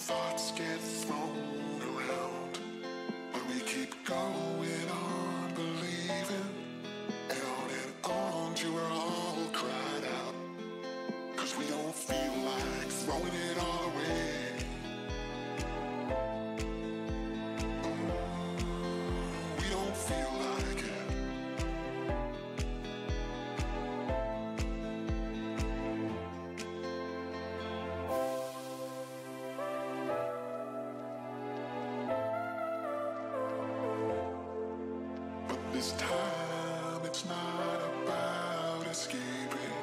thoughts get thrown around, but we keep going on believing. Out and on, you were all cried out, 'cause we don't feel like throwing it all away. We don't feel like it. This time it's not about escaping.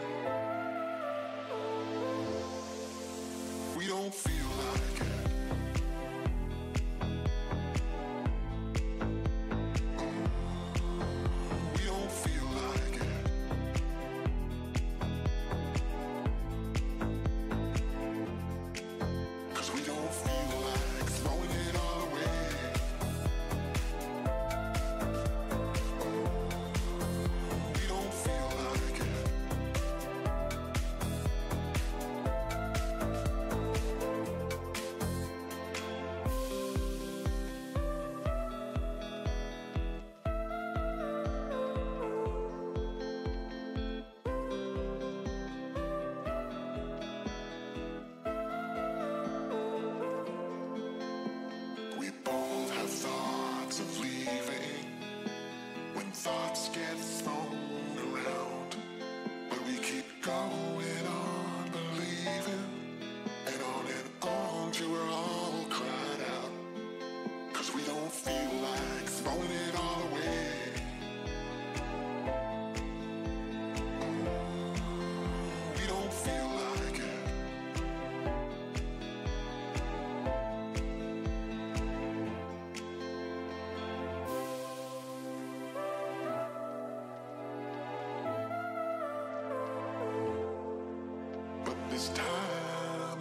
We don't feel like it. We don't feel like it, 'cause we don't feel like throwing it all away. Thoughts get thrown around, but we keep going on believing. And on you were all cried out, 'cause we don't feel like throwing it all away. We don't feel like it.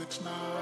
It's not